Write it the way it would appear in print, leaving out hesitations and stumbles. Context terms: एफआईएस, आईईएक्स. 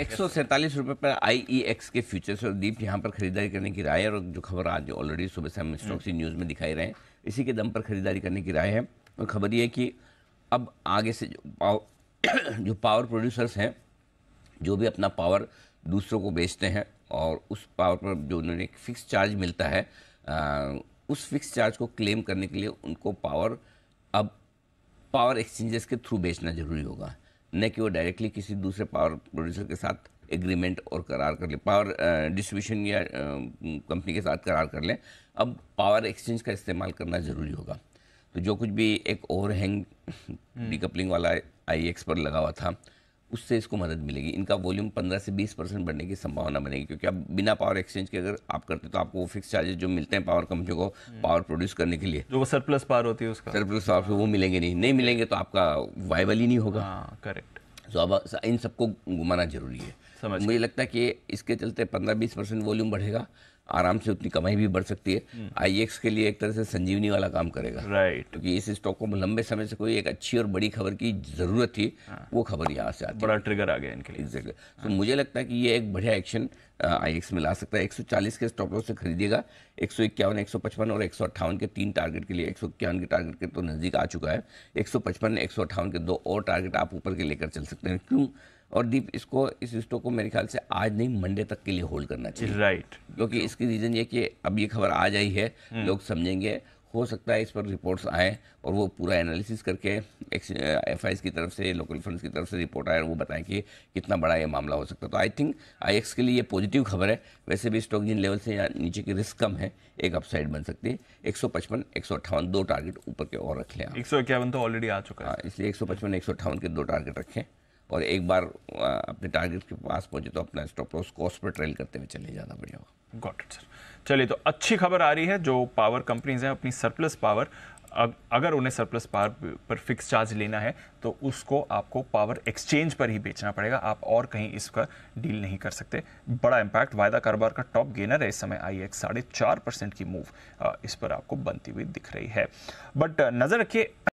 147 रुपये पर आईईएक्स के फ्यूचर्स और दीप यहाँ पर खरीदारी करने की राय है। और जो खबर आज ऑलरेडी सुबह से हम स्टॉक्स की न्यूज़ में दिखाई रहे हैं, इसी के दम पर खरीदारी करने की राय है। और खबर ये है कि अब आगे से जो पावर प्रोड्यूसर्स हैं, जो भी अपना पावर दूसरों को बेचते हैं और उस पावर पर जो उन्हें एक फ़िक्स चार्ज मिलता है, उस फिक्स चार्ज को क्लेम करने के लिए उनको पावर अब पावर एक्सचेंजेस के थ्रू बेचना ज़रूरी होगा, न कि वो डायरेक्टली किसी दूसरे पावर प्रोड्यूसर के साथ एग्रीमेंट और करार कर ले, पावर डिस्ट्रीब्यूशन या कंपनी के साथ करार कर लें। अब पावर एक्सचेंज का इस्तेमाल करना ज़रूरी होगा। तो जो कुछ भी एक ओवरहैंग डिकपलिंग वाला आईईएक्स पर लगा हुआ था, उससे इसको मदद मिलेगी। इनका वॉल्यूम 15 से 20% बढ़ने की संभावना बनेगी, क्योंकि अब बिना पावर एक्सचेंज के अगर आप करते तो आपको वो फिक्स चार्जेस जो मिलते हैं पावर कंपनियों को पावर प्रोड्यूस करने के लिए, जो वो सरप्लस पावर होती है उसका सरप्लस पावर वो मिलेंगे नहीं मिलेंगे तो आपका वायबल ही नहीं होगा। करेक्ट। तो अब इन सबको घुमाना जरूरी है। मुझे लगता है कि इसके चलते 15-20% वॉल्यूम बढ़ेगा, आराम से उतनी कमाई भी बढ़ सकती है। आईईएक्स के लिए एक तरह से संजीवनी वाला काम करेगा, राइट, क्योंकि इस स्टॉक को लंबे समय से कोई एक अच्छी और बड़ी खबर की जरूरत थी। वो खबर यहाँ से आती है, बड़ा ट्रिगर आ गया इनके लिए। एग्जैक्टली। तो मुझे लगता है कि ये एक बढ़िया एक्शन आईईएक्स में ला सकता है। 140 के स्टॉप लॉस से खरीदेगा। 151, 155 और 158 के तीन टारगेट के लिए, 151 के टारगेट के तो नज़दीक आ चुका है, 155, 158 के दो और टारगेट आप ऊपर के लेकर चल सकते हैं। क्यों? और दीप इसको इस स्टॉक को मेरे ख्याल से आज नहीं मंडे तक के लिए होल्ड करना चाहिए, राइट, क्योंकि इसकी रीज़न ये कि अब ये खबर आज आई है, लोग समझेंगे, हो सकता है इस पर रिपोर्ट्स आए और वो पूरा एनालिसिस करके एफआईएस की तरफ से, लोकल फंड्स की तरफ से रिपोर्ट आए और वो बताएं कि कितना बड़ा ये मामला हो सकता है। तो आई थिंक आईईएक्स के लिए ये पॉजिटिव खबर है। वैसे भी स्टॉक जिन लेवल से नीचे की रिस्क कम है, एक अपसाइड बन सकती है। 155, 158 दो टारगेट ऊपर के और रख लें। 151 तो ऑलरेडी आ चुका है, इसलिए 155, 158 के दो टारगेट रखें और एक बार अपने टारगेट के पास पहुंचे तो अपना स्टॉप लॉस कॉस्ट पर ट्रेल करते हुए चले जाना बढ़िया होगा। Got it sir. चलिए, तो अच्छी खबर आ रही है। जो पावर कंपनीज हैं अपनी सरप्लस पावर, अगर उन्हें सरप्लस पावर पर फिक्स चार्ज लेना है तो उसको आपको पावर एक्सचेंज पर ही बेचना पड़ेगा, आप और कहीं इसका डील नहीं कर सकते। बड़ा इम्पैक्ट। वायदा कारोबार का टॉप गेनर है इस समय आईईएक्स। 4.5% की मूव इस पर आपको बनती हुई दिख रही है। बट नज़र रखिए